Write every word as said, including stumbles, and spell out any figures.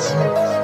Jezu.